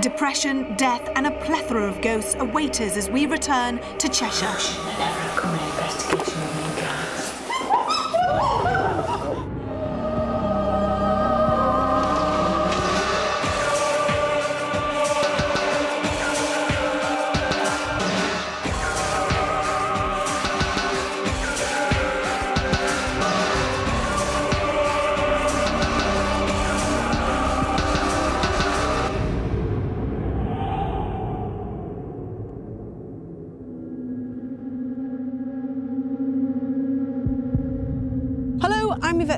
Depression, death, and a plethora of ghosts await us as we return to Cheshire.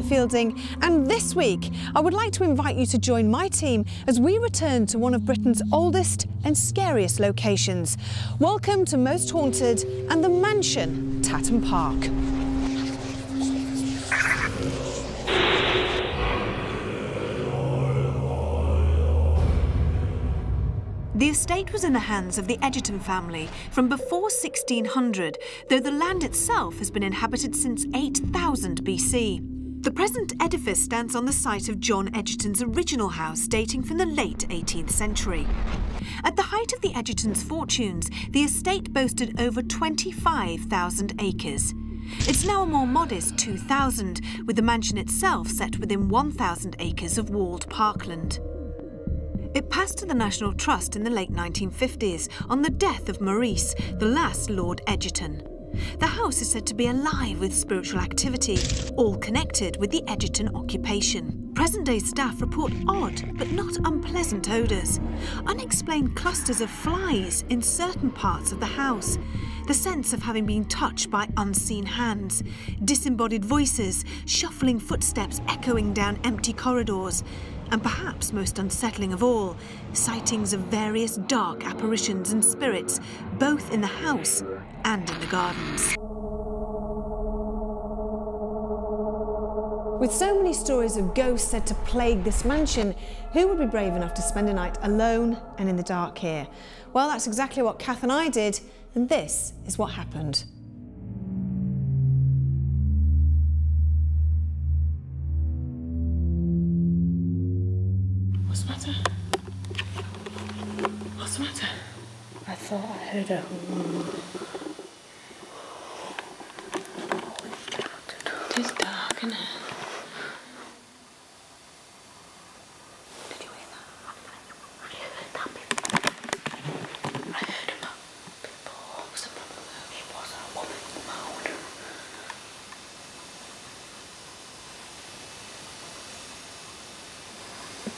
Fielding, and this week I would like to invite you to join my team as we return to one of Britain's oldest and scariest locations. Welcome to Most Haunted and the mansion Tatton Park. The estate was in the hands of the Egerton family from before 1600, though the land itself has been inhabited since 8000 BC. The present edifice stands on the site of John Egerton's original house, dating from the late 18th century. At the height of the Egerton's fortunes, the estate boasted over 25,000 acres. It's now a more modest 2,000, with the mansion itself set within 1,000 acres of walled parkland. It passed to the National Trust in the late 1950s on the death of Maurice, the last Lord Egerton. The house is said to be alive with spiritual activity, all connected with the Egerton occupation. Present-day staff report odd but not unpleasant odours. Unexplained clusters of flies in certain parts of the house. The sense of having been touched by unseen hands. Disembodied voices, shuffling footsteps echoing down empty corridors. And perhaps most unsettling of all, sightings of various dark apparitions and spirits, both in the house and in the gardens. With so many stories of ghosts said to plague this mansion, who would be brave enough to spend a night alone and in the dark here? Well, that's exactly what Kath and I did, and this is what happened. What's the matter? What's the matter? I thought I heard a... It's dark, isn't it? Did you hear that? I heard about before. It was a woman moan.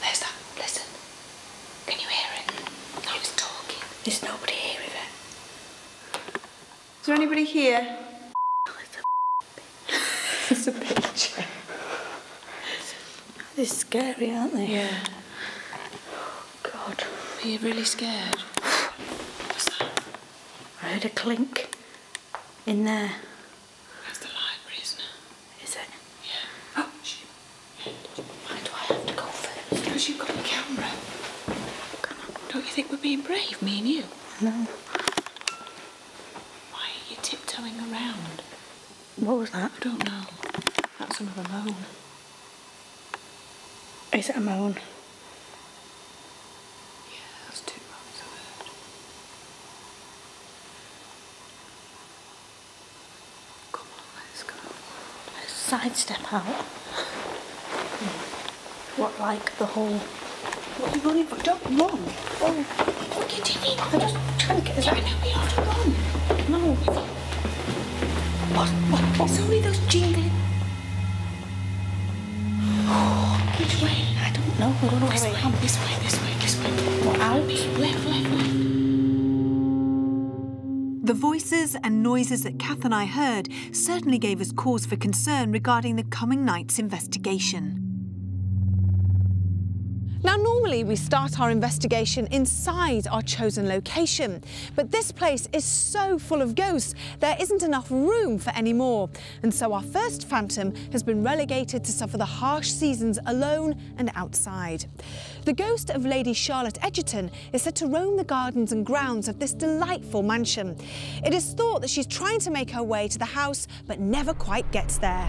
There's that. Listen. Can you hear it? No, it's talking. There's nobody here with it. Is there anybody here? It's a picture. They're scary, aren't they? Yeah. Oh, God. Are you really scared? What's that? I heard a clink in there. That's the library, isn't it? Is it? Yeah. Oh, shit. Why do I have to go first? Because you've got the camera. Come on. Don't you think we're being brave, me and you? No. Why are you tiptoeing around? What was that? I don't know. That's another moan. Is it a moan? Yeah, that's two moans I heard. Come on, let's go. Let's sidestep out. What, like the whole... What are you running for? Don't run! Oh, what are you doing? I'm just trying to get us out. You know we have to run. No. What? It's only those jingling. Which way? I don't know. I don't know where I am. This way, this way, this way. What, out? Left, left, left. The voices and noises that Kath and I heard certainly gave us cause for concern regarding the coming night's investigation. Now, normally we start our investigation inside our chosen location, but this place is so full of ghosts, there isn't enough room for any more. And so our first phantom has been relegated to suffer the harsh seasons alone and outside. The ghost of Lady Charlotte Egerton is said to roam the gardens and grounds of this delightful mansion. It is thought that she's trying to make her way to the house, but never quite gets there.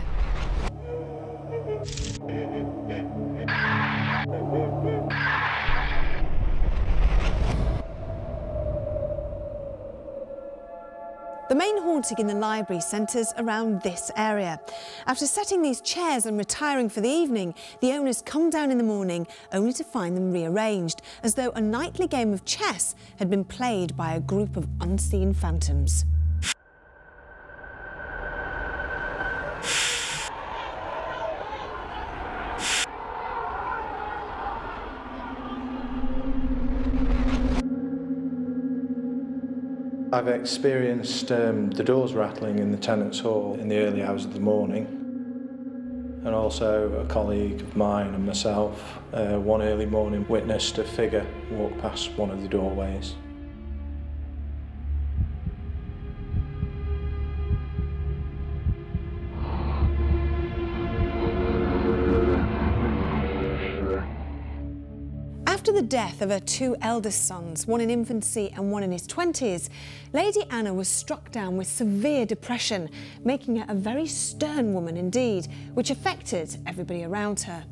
The main haunting in the library centres around this area. After setting these chairs and retiring for the evening, the owners come down in the morning only to find them rearranged, as though a nightly game of chess had been played by a group of unseen phantoms. I've experienced the doors rattling in the tenants' hall in the early hours of the morning, and also a colleague of mine and myself one early morning witnessed a figure walk past one of the doorways. After the death of her two eldest sons, one in infancy and one in his 20s, Lady Anna was struck down with severe depression, making her a very stern woman indeed, which affected everybody around her.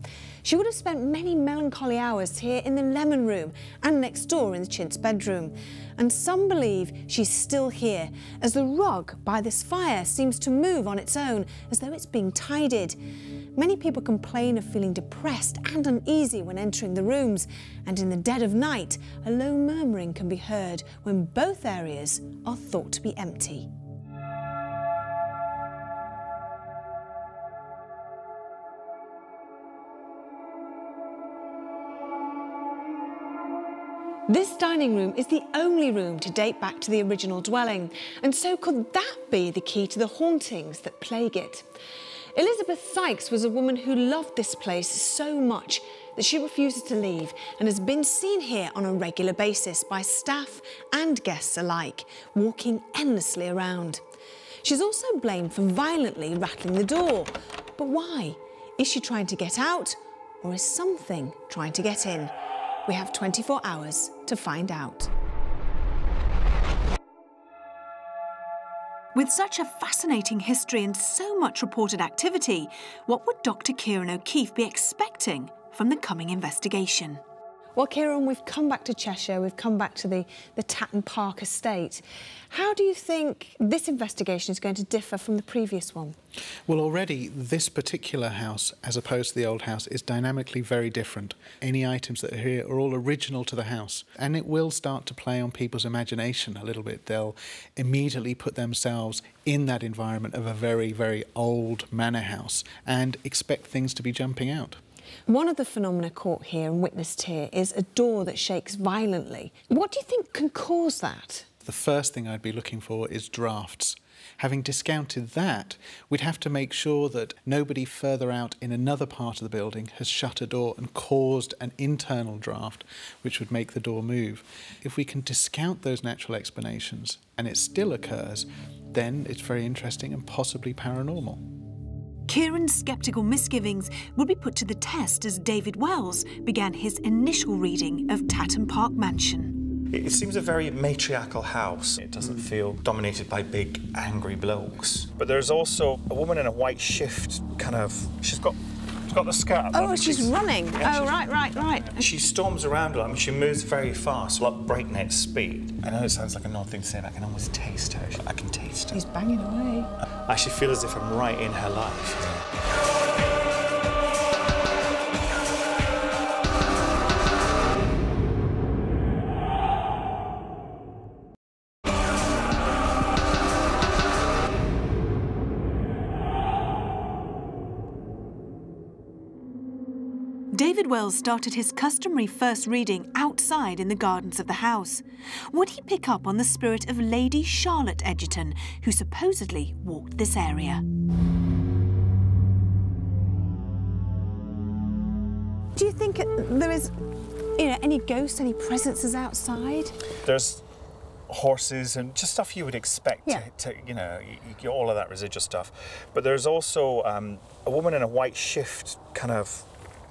She would have spent many melancholy hours here in the Lemon Room and next door in the chintz bedroom. And some believe she's still here, as the rug by this fire seems to move on its own, as though it's being tidied. Many people complain of feeling depressed and uneasy when entering the rooms, and in the dead of night, a low murmuring can be heard when both areas are thought to be empty. This dining room is the only room to date back to the original dwelling, and so could that be the key to the hauntings that plague it? Elizabeth Sykes was a woman who loved this place so much that she refuses to leave and has been seen here on a regular basis by staff and guests alike, walking endlessly around. She's also blamed for violently rattling the door. But why? Is she trying to get out, or is something trying to get in? We have 24 hours to find out. With such a fascinating history and so much reported activity, what would Dr. Kieran O'Keefe be expecting from the coming investigation? Well, Kieran, we've come back to Cheshire, we've come back to the Tatton Park estate. How do you think this investigation is going to differ from the previous one? Well, already this particular house, as opposed to the old house, is dynamically very different. Any items that are here are all original to the house, and it will start to play on people's imagination a little bit. They'll immediately put themselves in that environment of a very, very old manor house and expect things to be jumping out. One of the phenomena caught here and witnessed here is a door that shakes violently. What do you think can cause that? The first thing I'd be looking for is drafts. Having discounted that, we'd have to make sure that nobody further out in another part of the building has shut a door and caused an internal draft, which would make the door move. If we can discount those natural explanations and it still occurs, then it's very interesting and possibly paranormal. Kieran's sceptical misgivings would be put to the test as David Wells began his initial reading of Tatton Park Mansion. It seems a very matriarchal house. It doesn't feel dominated by big, angry blokes. But there's also a woman in a white shift, kind of... She's got the skirt. Oh, she's running. Yeah, oh, right. She storms around a lot. I mean, she moves very fast, like breakneck speed. I know it sounds like an odd thing to say, but I can almost taste her. I can taste her. She's banging away. I actually feel as if I'm right in her life. David Wells started his customary first reading outside in the gardens of the house. Would he pick up on the spirit of Lady Charlotte Egerton, who supposedly walked this area? Do you think there is, you know, any ghosts, any presences outside? There's horses and just stuff you would expect, yeah, to you know, all of that residual stuff. But there's also a woman in a white shift, kind of...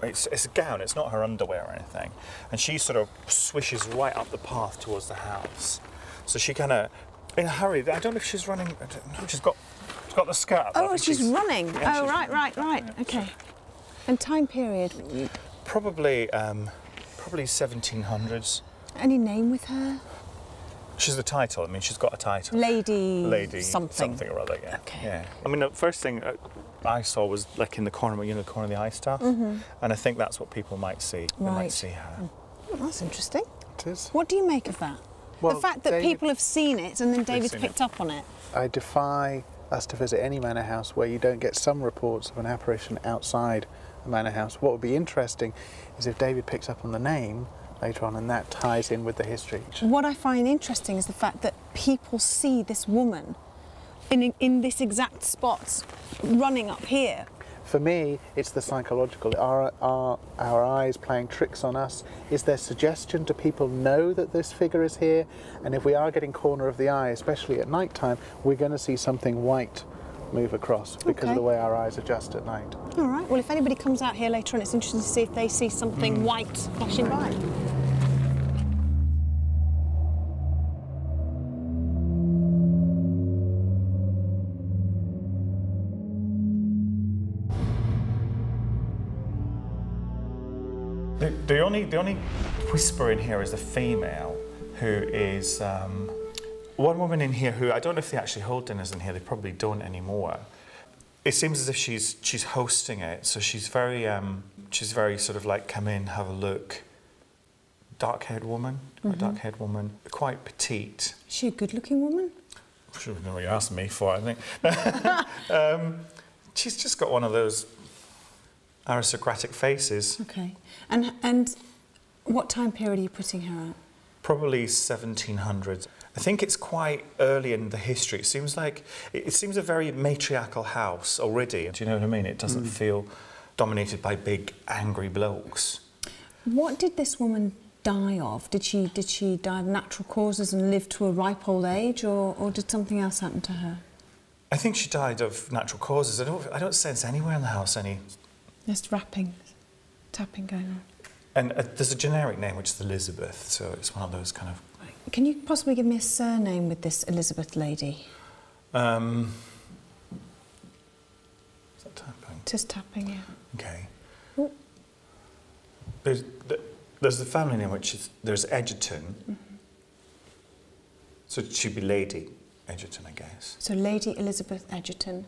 It's a gown, it's not her underwear or anything. And she sort of swishes right up the path towards the house. So she kind of, in a hurry, I don't know if she's running, I don't know, she's got the skirt up. Oh, she's running. Yeah, oh, right, okay. And time period? Probably 1700s. Any name with her? She's the title. I mean, she's got a title. Lady something or other. Yeah. Okay. Yeah. I mean, the first thing I saw was like in the corner, you know, the corner of the eye stuff, and I think that's what people might see. Right. They might see her. Oh, that's interesting. It is. What do you make of that? Well, the fact that people have seen it and then David's picked up on it. I defy us to visit any manor house where you don't get some reports of an apparition outside a manor house. What would be interesting is if David picks up on the name later on and that ties in with the history. What I find interesting is the fact that people see this woman in this exact spot running up here. For me, it's the psychological. Our eyes playing tricks on us. Is there suggestion? Do people know that this figure is here? And if we are getting corner of the eye, especially at night time, we're going to see something white move across because of the way our eyes adjust at night. All right. Well, if anybody comes out here later on, it's interesting to see if they see something white flashing by. The only whisper in here is the female, who is one woman in here who I don't know if they actually hold dinners in here. They probably don't anymore. It seems as if she's hosting it, so she's very sort of like come in, have a look. Dark-haired woman, quite petite. Is she a good-looking woman? She wouldn't know what you asked me for, I think. She's just got one of those aristocratic faces. Okay. And what time period are you putting her at? Probably 1700s. I think it's quite early in the history. It seems like it seems a very matriarchal house already. Do you know what I mean? It doesn't feel dominated by big angry blokes. What did this woman die of? Did she die of natural causes and live to a ripe old age, or did something else happen to her? I think she died of natural causes. I don't sense anywhere in the house any. There's rapping, tapping going on. And there's a generic name, which is Elizabeth, so it's one of those kind of... Can you possibly give me a surname with this Elizabeth lady? Is that tapping? Just tapping, yeah. OK. Ooh. There's the family name, which is... There's Egerton. So she'd be Lady Egerton, I guess. So Lady Elizabeth Egerton.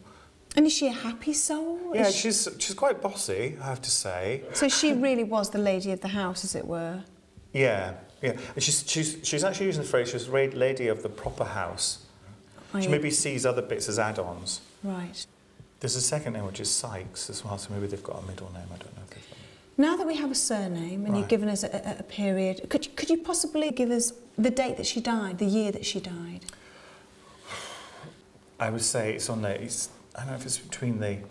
And is she a happy soul? Yeah, she's quite bossy, I have to say. So she really was the lady of the house, as it were? Yeah, yeah. And she's actually using the phrase, she's lady of the proper house. She maybe sees other bits as add-ons. Right. There's a second name, which is Sykes, as well, so maybe they've got a middle name, I don't know if they've got one. Now that we have a surname, and you've given us a period, could you possibly give us the date that she died, the year that she died? I would say it's on the... I don't know if it's between the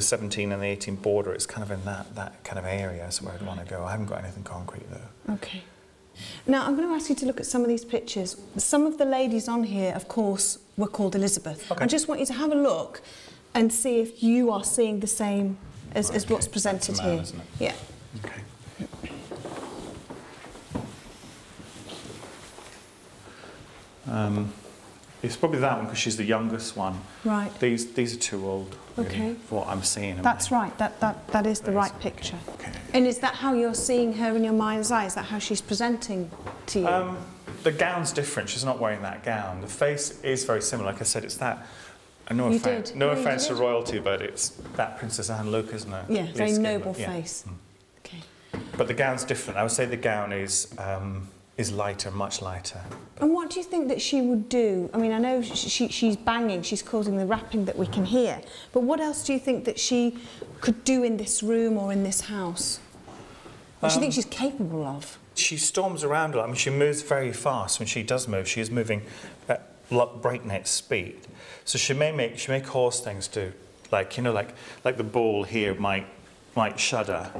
17 and the 18 border. It's kind of in that kind of area is where I'd want to go. I haven't got anything concrete though. Okay. Now I'm going to ask you to look at some of these pictures. Some of the ladies on here, of course, were called Elizabeth. Okay. I just want you to have a look and see if you are seeing the same as what's presented here. Isn't it? Yeah. Okay. It's probably that one because she's the youngest one. Right. These are too old. Really, okay. For what I'm seeing. That's right. That is the right picture. Okay. And is that how you're seeing her in your mind's eye? Is that how she's presenting to you? The gown's different. She's not wearing that gown. The face is very similar. Like I said, it's that. No offense to royalty, but it's that Princess Anne look, isn't it? Yeah. Very noble face. Yeah. Okay. But the gown's different. I would say the gown is lighter, much lighter. And what do you think that she would do? I mean, I know she's banging, she's causing the rapping that we can hear, but what else do you think that she could do in this room or in this house? What do you think she's capable of? She storms around a lot. I mean, she moves very fast. When she does move, she is moving at breakneck speed. So she may cause things to, like, you know, like the ball here might shudder.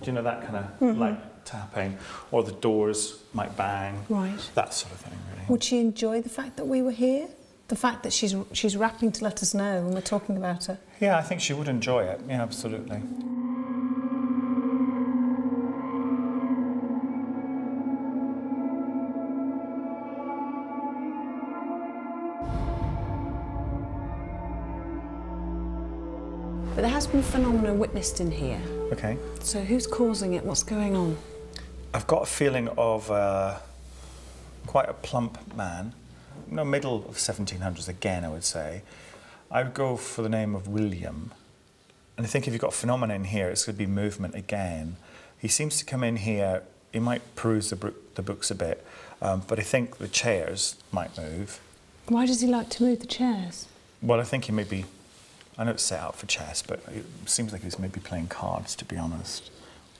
Do you know that kind of, like, tapping, or the doors might bang, right? That sort of thing, really. Would she enjoy the fact that we were here? The fact that she's rapping to let us know when we're talking about her? Yeah, I think she would enjoy it. Yeah, absolutely. But there has been phenomena witnessed in here. Okay. So who's causing it? What's going on? I've got a feeling of quite a plump man, no, middle of 1700s again, I would say. I would go for the name of William. And I think if you've got phenomena in here, it's going to be movement again. He seems to come in here, he might peruse the books a bit, but I think the chairs might move. Why does he like to move the chairs? Well, I think he may be... I know it's set out for chess, but it seems like he's maybe playing cards, to be honest.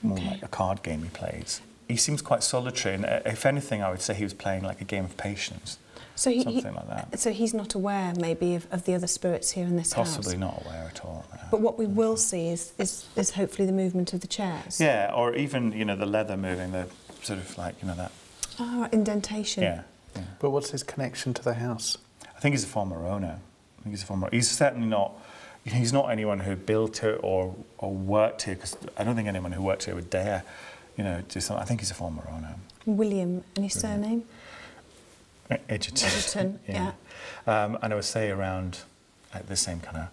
More like a card game he plays. He seems quite solitary, and if anything, I would say he was playing like a game of patience. So something like that. So he's not aware, maybe, of the other spirits here in this house? Possibly not aware at all. No. But what we will see is hopefully the movement of the chairs. Yeah, or even, you know, the leather moving, the sort of like, you know, that... Ah, indentation. Yeah, yeah. But what's his connection to the house? I think he's a former owner. I think he's a former... He's certainly not... He's not anyone who built it or worked here, because I don't think anyone who worked here would dare, you know, do something. I think he's a former owner. William, and his surname? Egerton. Egerton, yeah. And I would say around the same kind of,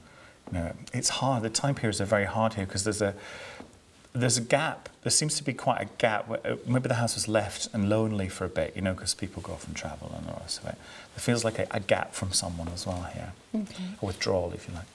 you know, it's hard. The time periods are very hard here because there's a gap. There seems to be quite a gap. Maybe the house was left and lonely for a bit, you know, because people go off and travel and all the rest of it. There feels like a gap from someone as well here. Okay. A withdrawal, if you like.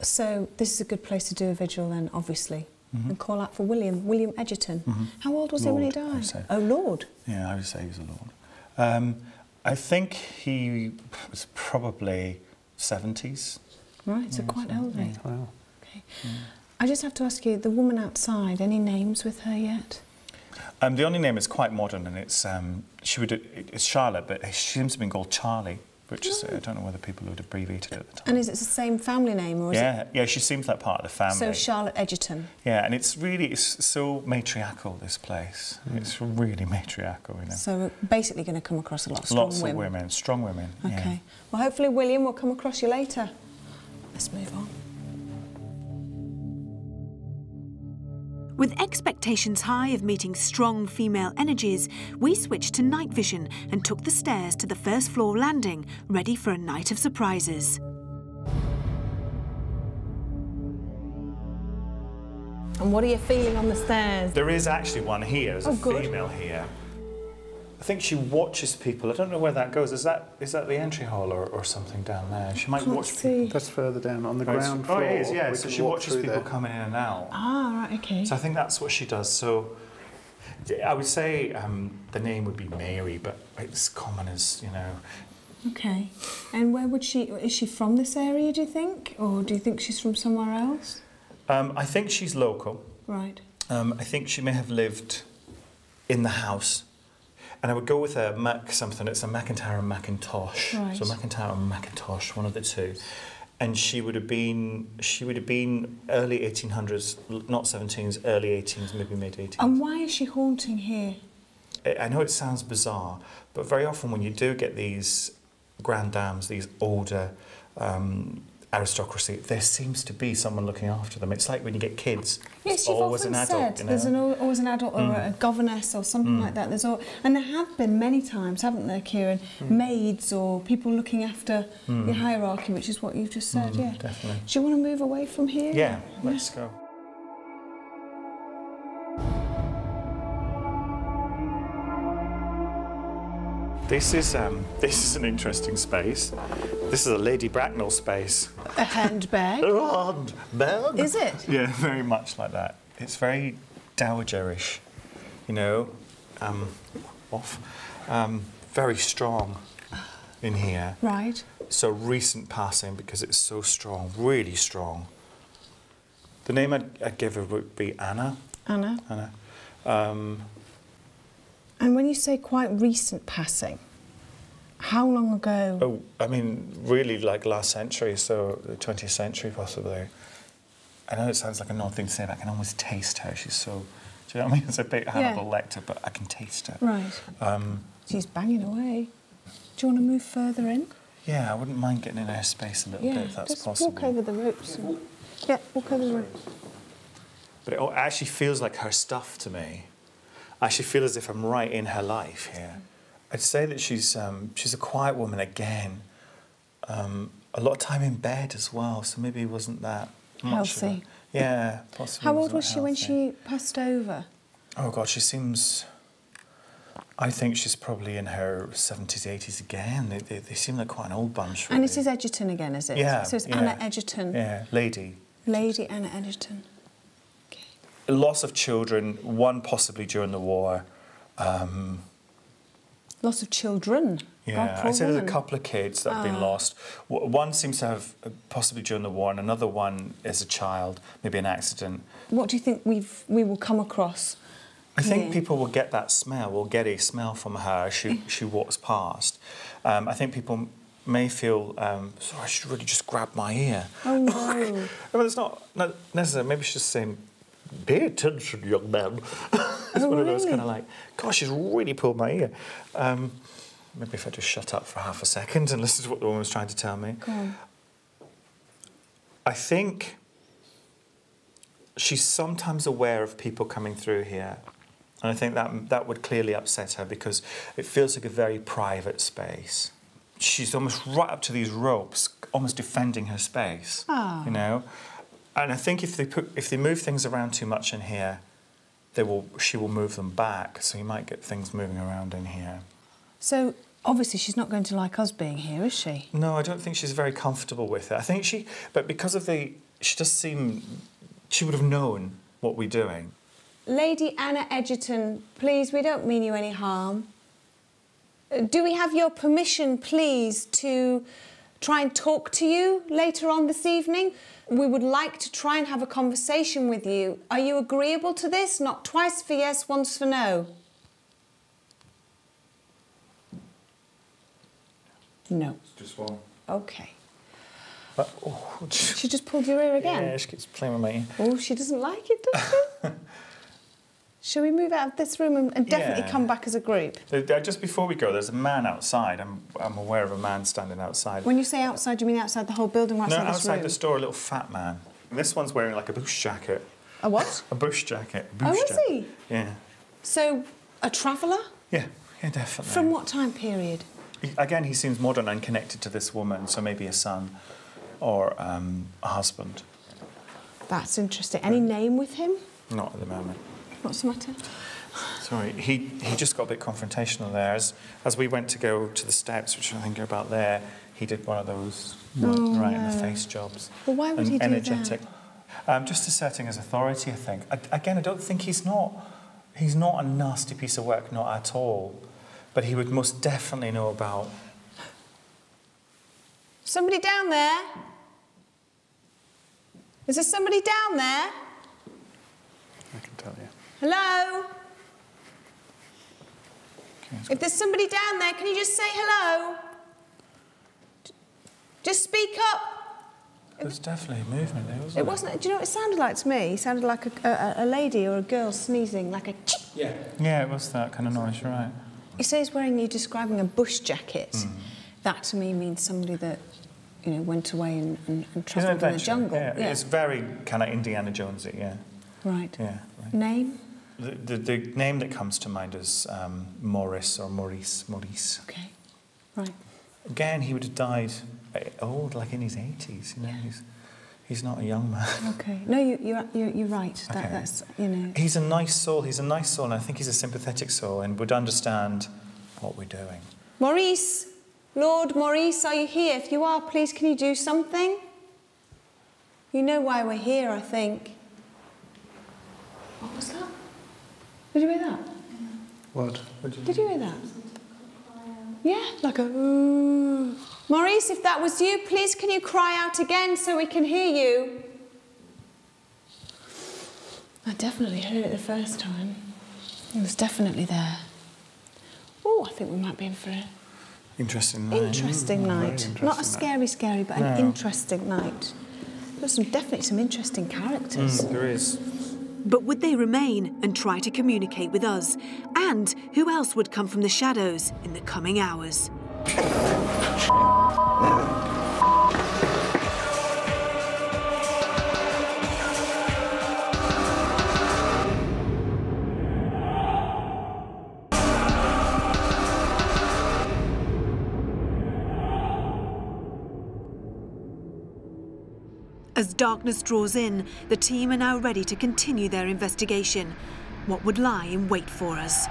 So this is a good place to do a vigil then, obviously, and call out for William, William Egerton. How old was he when he died? Oh, Lord. Yeah, I would say he was a Lord. I think he was probably 70s. Right, so quite elderly. Yeah. Wow. Okay. Yeah. I just have to ask you, the woman outside, any names with her yet? The only name is quite modern, and it's Charlotte, but she seems to have been called Charlie. Which is, I don't know whether people would abbreviate it at the time. And is it the same family name, or is it...? Yeah, she seems like part of the family. So Charlotte Egerton. Yeah, and it's really, it's so matriarchal, this place. It's really matriarchal, you know. So we're basically going to come across a lot of strong women. Lots of women, strong women, OK. Well, hopefully, William, will come across you later. Let's move on. With expectations high of meeting strong female energies, we switched to night vision and took the stairs to the first floor landing, ready for a night of surprises. And what are you feeling on the stairs? There is actually one here. There's a female here. I think she watches people. I don't know where that goes. Is that the entry hall or something down there? She might watch people. That's further down on the ground floor. Oh, it is, yeah. So she watches people coming in and out. Ah, right, OK. So I think that's what she does. So I would say the name would be Mary, but it's common as, you know... OK. And where would she... Is she from this area, do you think? Or do you think she's from somewhere else? I think she's local. Right. I think she may have lived in the house. And I would go with a Mac something. It's a McIntyre and Macintosh. Right. So McIntyre and Macintosh, one of the two. And she would have been early 1800s, not 17s, early 18s, maybe mid 18s. And why is she haunting here? I know it sounds bizarre, but very often when you do get these grand dams, these older aristocracy, there seems to be someone looking after them. It's like when you get kids, yes, you've always often an adult. Said, you know? There's always an adult or a governess or something like that. And there have been many times, haven't there, Kieran, maids or people looking after the hierarchy, which is what you've just said, yeah. Definitely. Do you want to move away from here? Yeah, let's go. This is an interesting space. This is a Lady Bracknell space. A handbag? A handbag? Is it? Yeah, very much like that. It's very dowagerish, you know, very strong in here. Right. So recent passing because it's so strong, really strong. The name I'd give her would be Anna. Anna. Anna. And when you say quite recent passing, how long ago? Oh, I mean, really like last century, so the 20th century possibly. I know it sounds like an odd thing to say, but I can almost taste her. She's so, do you know what I mean? It's a bit Hannibal Lecter, but I can taste her. Right. She's banging away. Do you want to move further in? Yeah, I wouldn't mind getting in her space a little bit if that's possible. Just walk over the ropes. Yeah, walk over the ropes. But it actually feels like her stuff to me. I actually feel as if I'm right in her life here. I'd say that she's a quiet woman again. A lot of time in bed as well, so maybe it wasn't that much healthy. Of a, yeah, possibly. How old was she when she passed over? Oh God, she seems. I think she's probably in her 70s, 80s again. They seem like quite an old bunch, really. And it is Egerton again, is it? Yeah. So it's Anna Egerton. Yeah, Lady Anna Egerton. Okay. Loss of children, one possibly during the war. Loss of children? Yeah, I said there's a couple of kids that have been lost. One seems to have possibly during the war, and another one is a child, maybe an accident. What do you think we will come across? I think people will get that smell, will get a smell from her as she walks past. I think people may feel, sorry, I should really just grab my ear. Oh, no. Well, it's not necessarily, maybe she's just saying, pay attention, young man. It's one of those kind of like, gosh, she's really pulled my ear. Maybe if I just shut up for half a second and listen to what the woman was trying to tell me. Go on. I think she's sometimes aware of people coming through here. And I think that would clearly upset her because it feels like a very private space. She's almost right up to these ropes, almost defending her space, you know? And I think if they move things around too much in here, she will move them back, so you might get things moving around in here. So, obviously, she's not going to like us being here, is she? No, I don't think she's very comfortable with it. I think but because of she does seem, she would have known what we're doing. Lady Anna Egerton, please, we don't mean you any harm. Do we have your permission, please, to try and talk to you later on this evening? We would like to try and have a conversation with you. Are you agreeable to this? Not twice for yes, once for no. No. Just one. OK. Oh, she just pulled your ear again? Yeah, she keeps playing with my ear. Oh, she doesn't like it, does she? Shall we move out of this room and definitely come back as a group? Just before we go, there's a man outside. I'm aware of a man standing outside. When you say outside, you mean outside the whole building? No, outside the store, a little fat man. And this one's wearing, like, a bush jacket. A what? A bush jacket. Oh, is he? Yeah. So, a traveller? Yeah, yeah, definitely. From what time period? Again, he seems modern and connected to this woman, so maybe a son or a husband. That's interesting. Any name with him? Not at the moment. What's the matter? Sorry, he just got a bit confrontational there. As we went to go to the steps, which I think are about there, he did one of those right-in-the-face jobs. Well, why would he do energetic. That? Just asserting his authority, I think. Again, I don't think he's not a nasty piece of work, not at all. But he would most definitely know about... Somebody down there? Is there somebody down there? I can tell you. Hello? Okay, if there's somebody down there, can you just say hello? Just speak up. There's definitely movement there, wasn't it? It wasn't. Do you know what it sounded like to me? It sounded like a lady or a girl sneezing, like a... Yeah. Yeah, it was that kind of noise, right. You say he's wearing, you're describing a bush jacket. That, to me, means somebody that, you know, went away and travelled in the jungle. Yeah. Yeah. It's very kind of Indiana Jonesy, yeah. Right. Yeah. Right. Name? The name that comes to mind is Morris or Maurice. OK. Right. Again, he would have died old, like in his 80s, you know. Yeah. He's not a young man. OK. No, you're right. Okay. That's, you know... He's a nice soul, and I think he's a sympathetic soul and would understand what we're doing. Maurice! Lord Maurice, are you here? If you are, please, can you do something? You know why we're here, I think. What was that? Did you hear that? Yeah. What? Did you hear that? Yeah, like a ooh. Maurice, if that was you, please can you cry out again so we can hear you? I definitely heard it the first time. It was definitely there. Oh, I think we might be in for it. Interesting night. Interesting night. Interesting Not a scary, but an interesting night. There's definitely some interesting characters. There is. But would they remain and try to communicate with us? And who else would come from the shadows in the coming hours? As darkness draws in, the team are now ready to continue their investigation. What would lie in wait for us?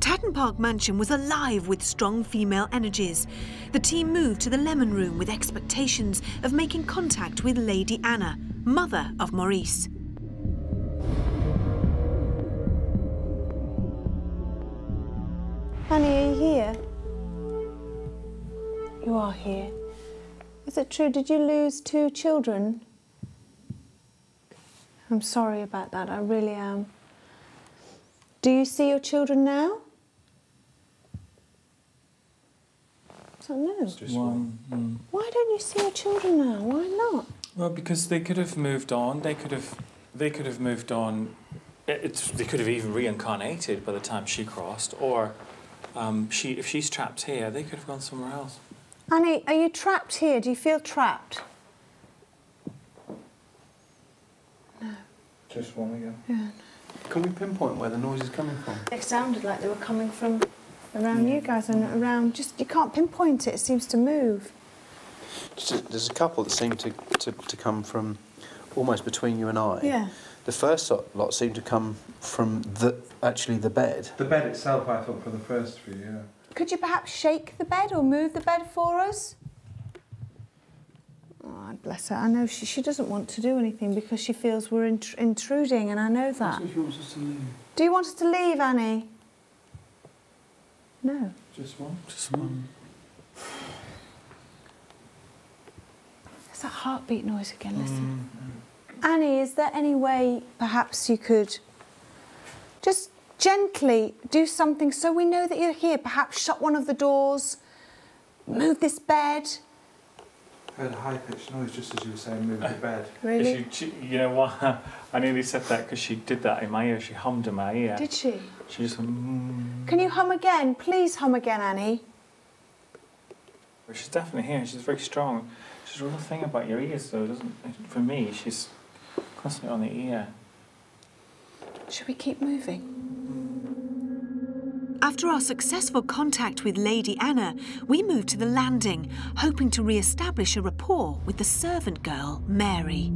Tatton Park Mansion was alive with strong female energies. The team moved to the Lemon Room with expectations of making contact with Lady Anna, mother of Maurice. Annie, are you here? You are here. Is it true? Did you lose two children? I'm sorry about that, I really am. Do you see your children now? I don't know. It's just one. Why don't you see your children now? Why not? Well, because they could have moved on. They could have moved on. They could have even reincarnated by the time she crossed, or if she's trapped here, they could have gone somewhere else. Annie, are you trapped here? Do you feel trapped? No. Just one again? Yeah, no. Can we pinpoint where the noise is coming from? It sounded like they were coming from around you guys and around... Just, you can't pinpoint it. It seems to move. There's a couple that seem to come from almost between you and I. Yeah. The first lot seemed to come from, actually, the bed. The bed itself, I thought, for the first few, yeah. Could you perhaps shake the bed or move the bed for us? Oh, bless her. I know she doesn't want to do anything because she feels we're intruding, and I know that. She wants us to leave. Do you want us to leave, Annie? No. Just one? Just one. There's that heartbeat noise again, listen. Annie, is there any way perhaps you could just gently do something so we know that you're here? Perhaps shut one of the doors, move this bed. I heard a high-pitched noise just as you were saying, move the bed. Really? You know what? I nearly said that because she did that in my ear. She hummed in my ear. Did she? She just went... Mm. Can you hum again? Please hum again, Annie. She's definitely here. She's very strong. She's a real thing about your ears, though, doesn't it? For me, she's constantly on the ear. Should we keep moving? After our successful contact with Lady Anna, we moved to the landing, hoping to re-establish a rapport with the servant girl, Mary.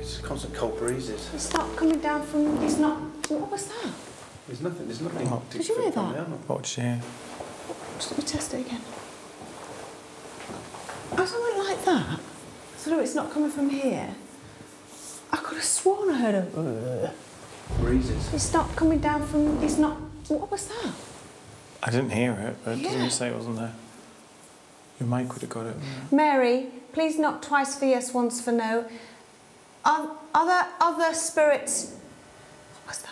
It's constant cold breezes. It's not coming down from... It's not... What was that? There's nothing... There's nothing... Did you hear that? What did you hear? Let me test it again. Oh, something like that. So no, it's not coming from here. I could have sworn I heard a... Breezes. It's not coming down from... It's not... What was that? I didn't hear it, but yeah. Didn't you say it wasn't there? Your mic would have got it. Mary, please knock twice for yes, once for no. Are there other spirits... What was that?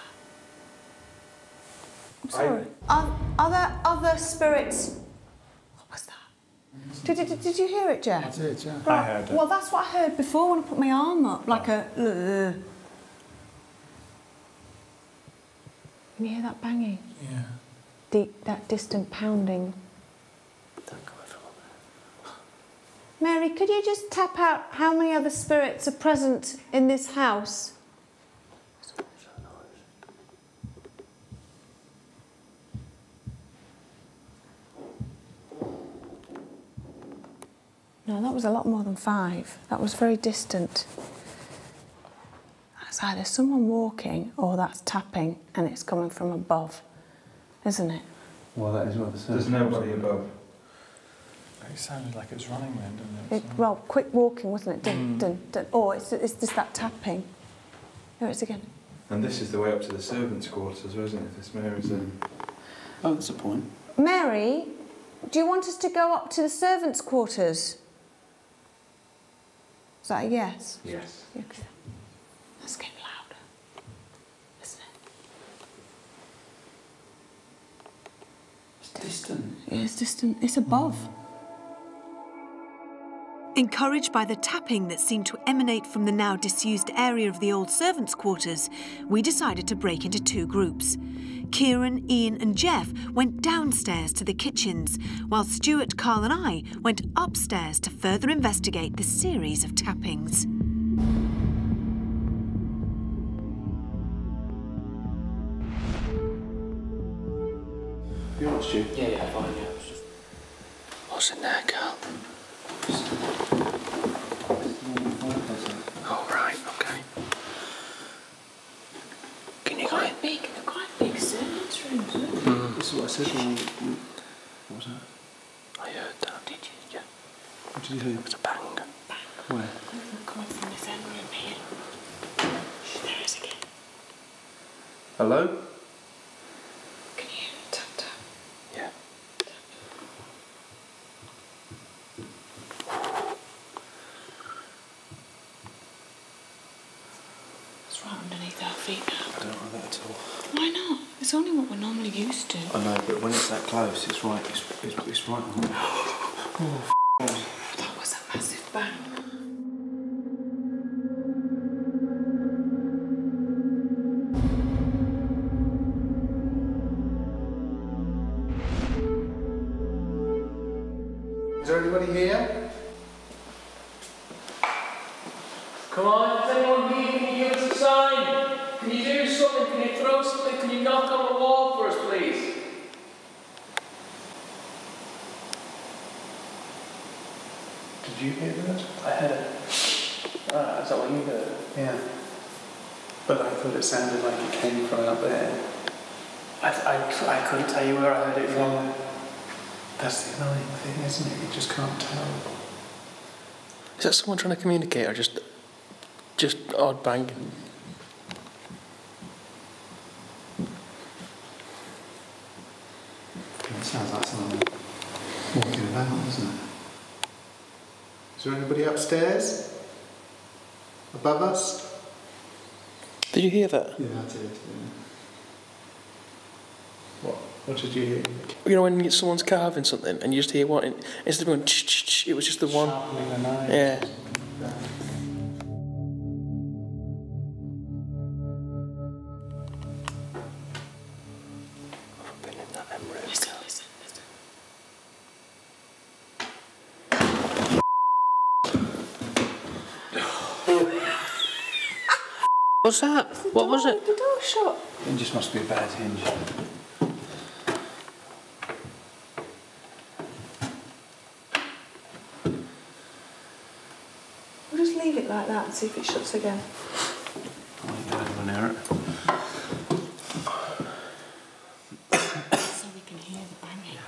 I'm sorry. Are there other spirits... Did you hear it, Jeff? I did, yeah. Right. I heard it. Well, that's what I heard before when I put my arm up, like a... Can you hear that banging? Yeah. That distant pounding. Don't go over all that. Mary, could you just tap out how many other spirits are present in this house? No, that was a lot more than five. That was very distant. That's either someone walking or that's tapping and it's coming from above, isn't it? Well, that is what the sound is. There's nobody above. It sounded like it was running then, didn't it? Well, quick walking, wasn't it? Dun, dun, dun. Oh, it's just that tapping. There it is again. And this is the way up to the servants' quarters, wasn't it? This Mary's in. Oh, that's a point. Mary, do you want us to go up to the servants' quarters? Is that a yes? Yes. Okay. That's getting louder, isn't it? It's distant. Yeah, it's distant. It's above. Encouraged by the tapping that seemed to emanate from the now disused area of the old servants' quarters, we decided to break into two groups. Kieran, Ian and Jeff went downstairs to the kitchens, while Stuart, Carl and I went upstairs to further investigate the series of tappings. You all right, Stu? Yeah, yeah, fine, yeah. What's in there, Carl? it, or what was that? I heard that. Did you? Yeah. What did you hear? It was a bang. Where? Coming from this end room here. There it is again. Hello? Can you hear it? Tap, tap. Yeah. Tap. It's right underneath our feet now. I don't like that at all. Why not? It's only what we're normally used to. I know, but when it's that close, it's right. It's right on. Oh, f***. That was a massive bang. Is there anybody here? Come on, is anyone here? Can you give us a sign? Can you do something? Can you throw something? Can you knock on the wall for us, please? Did you hear that? I heard it. Ah, is that what you heard? Yeah. But I thought it sounded like it came from up there. I couldn't tell you where I heard it from. That's the annoying thing, isn't it? You just can't tell. Is that someone trying to communicate, or just odd banging? It sounds like someone walking about, doesn't it? Is there anybody upstairs? Above us? Did you hear that? Yeah, I did. Yeah. What did you hear? You know when someone's carving something and you just hear one, and instead of going ch ch ch, it was just the one. Sharpening a knife. Yeah. I've been in that memory. Listen, listen, listen. What's that? What was it? The door shut. It just must be a bad hinge. Like that and see if it shuts again. I think I don't want to hear it. So we can hear the banging.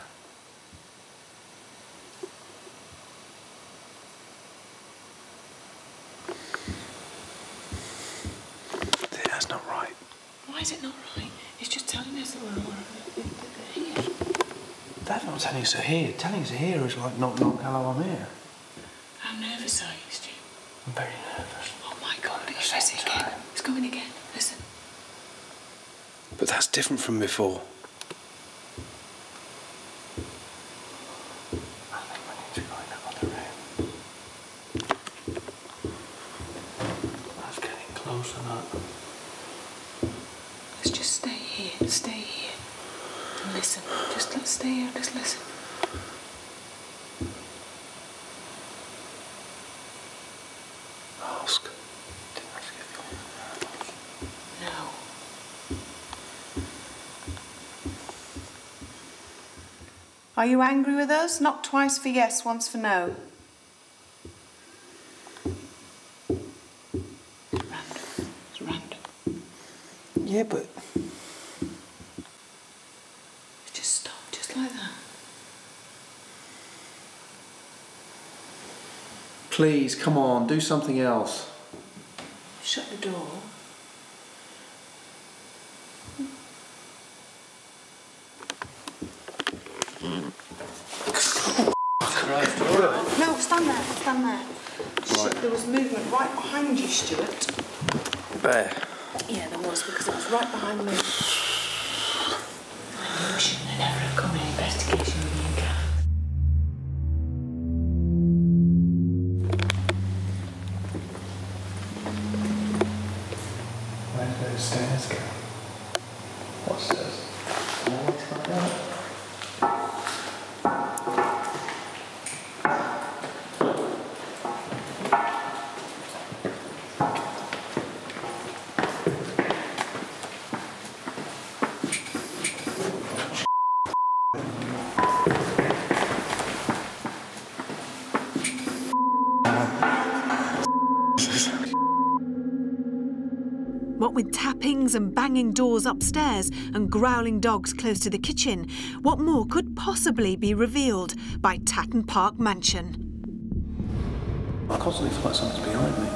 Yeah. That's not right. Why is it not right? It's just telling us that we're here. That's not telling us we're here. Telling us we're here is like knock knock, hello, I'm here. How nervous are you, Stu? I'm very nervous. Oh my God, did you press it again? It's going again. Listen. But that's different from before. I think we need to go in that other room. That's getting closer now. Let's just stay here, and listen. Just let's stay here, just listen. Are you angry with us? Not twice for yes, once for no. Random. It's random. Yeah, but... Just stop, just like that. Please, come on, do something else. Shut the door. There was movement right behind you, Stuart. There? Yeah, there was, because it was right behind me. I knew we shouldn't have ever come in an investigation with you, Kath. Where do those stairs go? What stairs? Always like that. What with tappings and banging doors upstairs and growling dogs close to the kitchen, what more could possibly be revealed by Tatton Park Mansion? I constantly feel like something's behind me.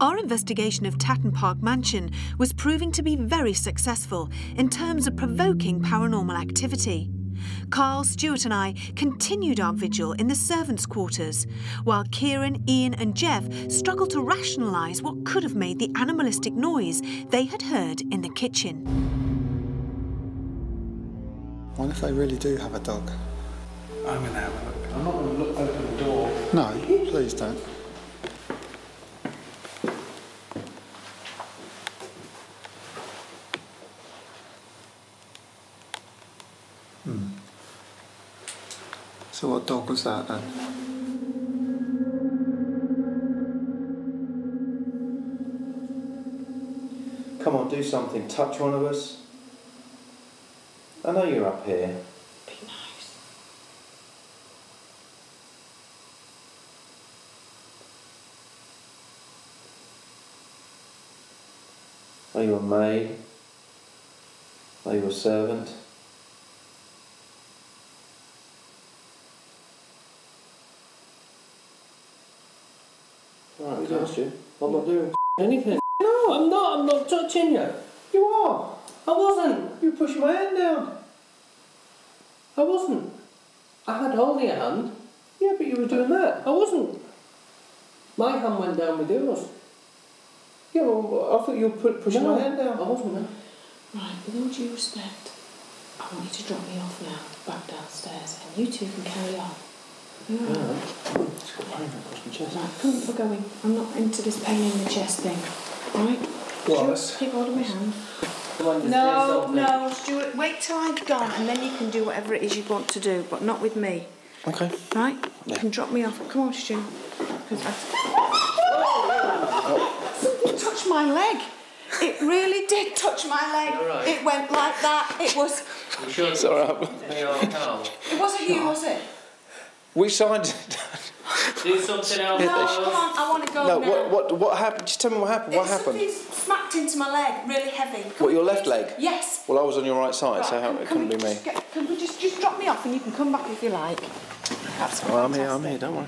Our investigation of Tatton Park Mansion was proving to be very successful in terms of provoking paranormal activity. Carl, Stuart and I continued our vigil in the servants' quarters, while Kieran, Ian and Jeff struggled to rationalise what could have made the animalistic noise they had heard in the kitchen. What if they really do have a dog? I'm going to have a look. I'm not going to open the door. No, please don't. So what dog was that then? Come on, do something. Touch one of us. I know you're up here. Be nice. Are you a maid? Are you a servant? I asked you. I'm not doing anything. No, I'm not. I'm not touching you. You are. I wasn't. You pushed my hand down. I wasn't. I had hold of your hand. Yeah, but you were doing that. I wasn't. My hand went down with yours. Yeah, well, I thought you were pushing my hand down. I wasn't. Man. Right, with all due respect, I want you to drop me off now, back downstairs, and you two can carry on. Yeah. It's got pain across my chest. Right, come on, we're going. I'm not into this pain in the chest thing. Alright? What? Take hold of my hand. No, no, Stuart, wait till I've gone and then you can do whatever it is you want to do, but not with me. Okay. Right? Yeah. You can drop me off. Come on, Stu. Something touched my leg. It really did touch my leg. Right. It went like that. It was. You sure it's alright? It wasn't you, was it? Which side? Do something else. No, come on, I want to go now. What happened? Just tell me what happened. What happened? Something smacked into my leg, really heavy. What, your left leg? Yes. Well, I was on your right side, so it couldn't be me. Can we just drop me off and you can come back if you like? That's fantastic. Well, I'm here, don't worry.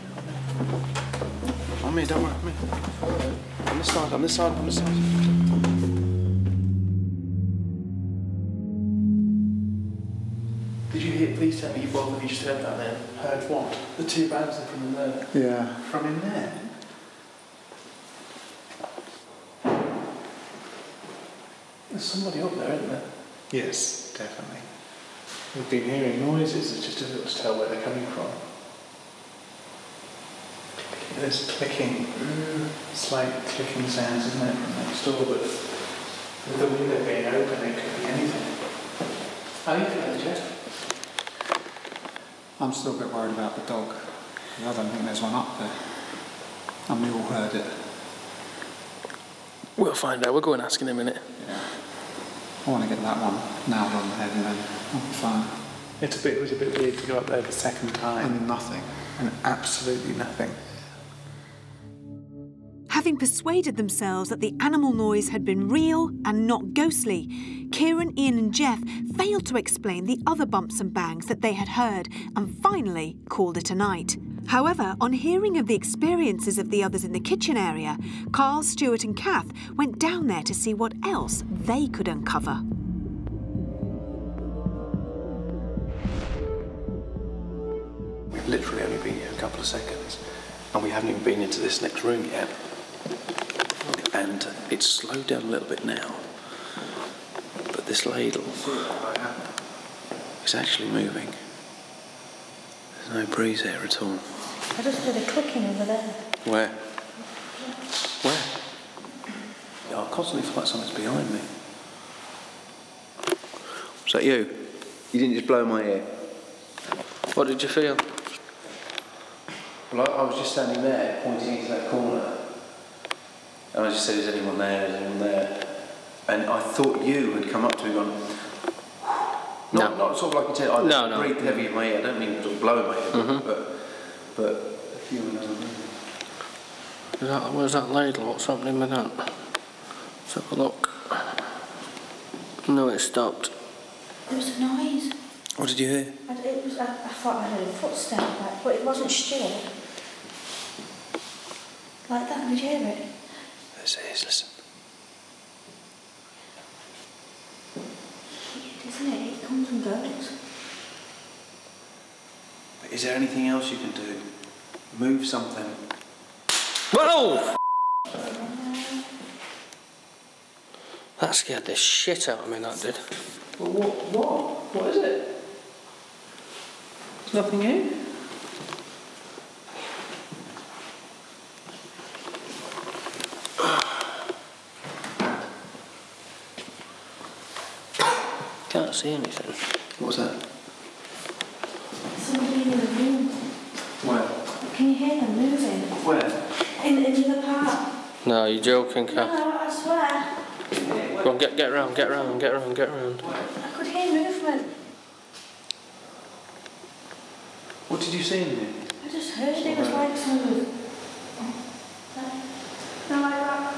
I'm here, don't worry, I'm here. On this side, on this side, on this side. Please tell me you both of you just heard that then. Heard what? The two bangs from in there. Yeah. From in there? There's somebody up there, isn't there? Yes, definitely. We've been hearing noises, it just doesn't tell where they're coming from. There's clicking, slight clicking sounds, isn't it, from next door, but with the window being open, it could be anything. How are you feeling, Jeff? I'm still a bit worried about the dog, because I don't think there's one up there. And we all heard it. We'll find out. We'll go and ask in a minute. Yeah. I want to get that one nailed on the head and then I'll be fine. It was a bit weird to go up there the second time. And nothing. And absolutely nothing. Having persuaded themselves that the animal noise had been real and not ghostly, Kieran, Ian and Jeff failed to explain the other bumps and bangs that they had heard and finally called it a night. However, on hearing of the experiences of the others in the kitchen area, Carl, Stuart and Kath went down there to see what else they could uncover. We've literally only been here a couple of seconds and we haven't even been into this next room yet. And it's slowed down a little bit now, but this ladle is actually moving. There's no breeze here at all. I just heard a clicking over there. Where? Where? Yeah, I constantly feel like something's behind me. Was that you? You didn't just blow my ear. What did you feel? I Well, I was just standing there, pointing into that corner. And I just said, is anyone there? Is anyone there? And I thought you had come up to me and gone, not sort of like you breathe heavy in my ear. I don't mean sort of blow in my ear, but a few in my ear. Where's that ladle? What's happening with that? Let's have a look. No, it stopped. There was a noise. What did you hear? I thought I heard a footstep, like, but it wasn't Stuart. Like that, did you hear it? This is, listen. Isn't it? It comes and goes. But is there anything else you can do? Move something. Whoa! That scared the shit out of me, that did. Well, what is it? There's nothing here. Can't see anything. What was that? Somebody in the room. Where? Can you hear them moving? Where? In the park. No, you're joking, Kath. No, I swear. Yeah, go on, get round. I could hear movement. What did you see in there? I just heard it was like some... No, like that.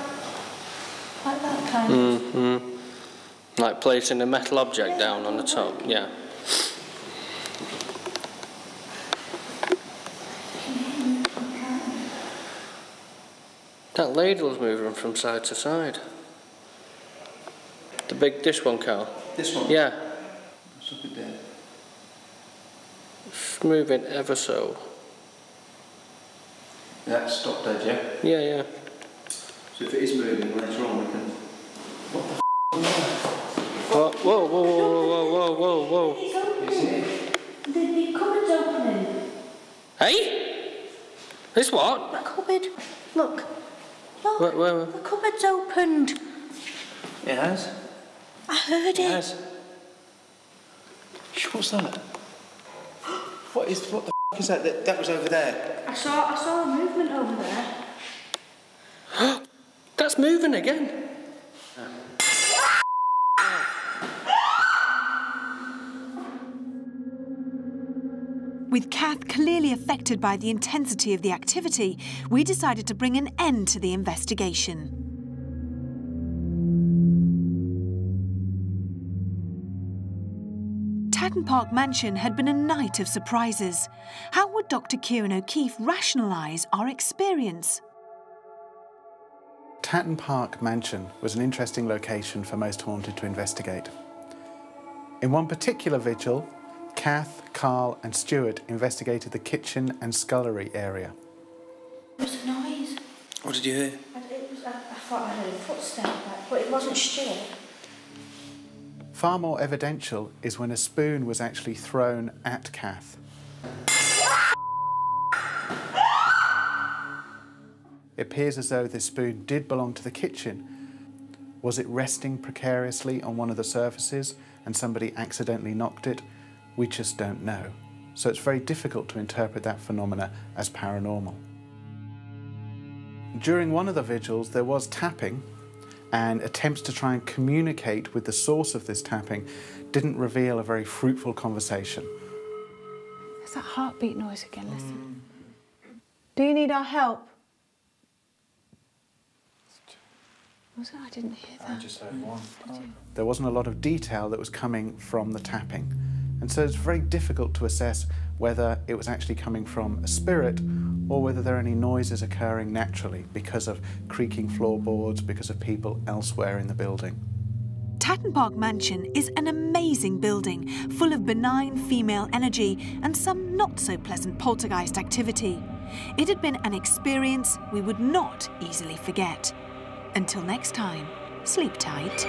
Like that kind of... Mm-hmm. Like placing a metal object down on the top, yeah. That ladle's moving from side to side. The big, this one, Carl? This one? Yeah. Let's look at that. It's moving ever so. That stopped that, yeah? Yeah, yeah. So if it is moving later on, we can... What the f***? Whoa. It's opening. The cupboard's opening. Hey? This what? The cupboard. Look. Look. Where? The cupboard's opened. It has? I heard it. It has. What's that? What the f*** is that? That was over there. I saw a movement over there. That's moving again. With Kath clearly affected by the intensity of the activity, we decided to bring an end to the investigation. Tatton Park Mansion had been a night of surprises. How would Dr. Kieran O'Keefe rationalise our experience? Tatton Park Mansion was an interesting location for Most Haunted to investigate. In one particular vigil, Kath, Carl and Stuart investigated the kitchen and scullery area. There was a noise. What did you hear? I thought I heard a footstep, like, but it wasn't Stuart. Far more evidential is when a spoon was actually thrown at Kath. It appears as though this spoon did belong to the kitchen. Was it resting precariously on one of the surfaces and somebody accidentally knocked it? We just don't know. So it's very difficult to interpret that phenomena as paranormal. During one of the vigils, there was tapping, and attempts to try and communicate with the source of this tapping didn't reveal a very fruitful conversation. There's that heartbeat noise again, listen. Do you need our help? Was that? I didn't hear that. I just heard one. There wasn't a lot of detail that was coming from the tapping. And so it's very difficult to assess whether it was actually coming from a spirit or whether there are any noises occurring naturally because of creaking floorboards, because of people elsewhere in the building. Tatton Park Mansion is an amazing building, full of benign female energy and some not-so-pleasant poltergeist activity. It had been an experience we would not easily forget. Until next time, sleep tight.